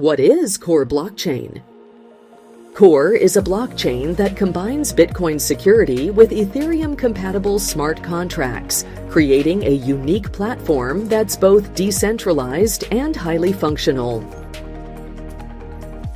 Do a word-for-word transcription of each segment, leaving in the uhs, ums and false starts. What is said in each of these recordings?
What is Core Blockchain? Core is a blockchain that combines Bitcoin security with Ethereum-compatible smart contracts, creating a unique platform that's both decentralized and highly functional.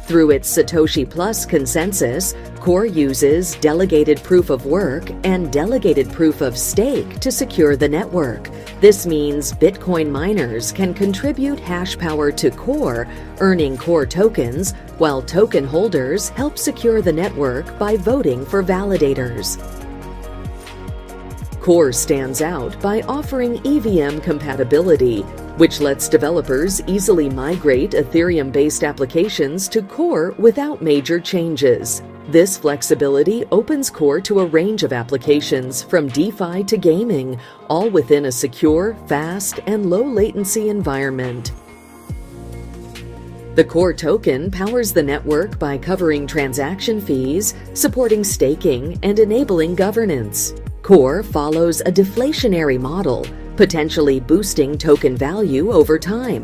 Through its Satoshi Plus consensus, Core uses delegated proof of work and delegated proof of stake to secure the network. This means Bitcoin miners can contribute hash power to Core, earning Core tokens, while token holders help secure the network by voting for validators. Core stands out by offering E V M compatibility, which lets developers easily migrate Ethereum-based applications to Core without major changes. This flexibility opens Core to a range of applications, from DeFi to gaming, all within a secure, fast, and low-latency environment. The Core token powers the network by covering transaction fees, supporting staking, and enabling governance. Core follows a deflationary model, potentially boosting token value over time.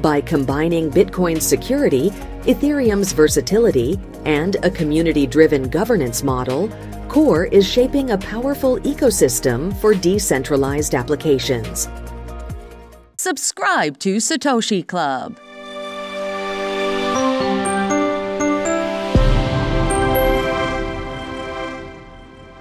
By combining Bitcoin's security, Ethereum's versatility, and a community-driven governance model, Core is shaping a powerful ecosystem for decentralized applications. Subscribe to Satoshi Club.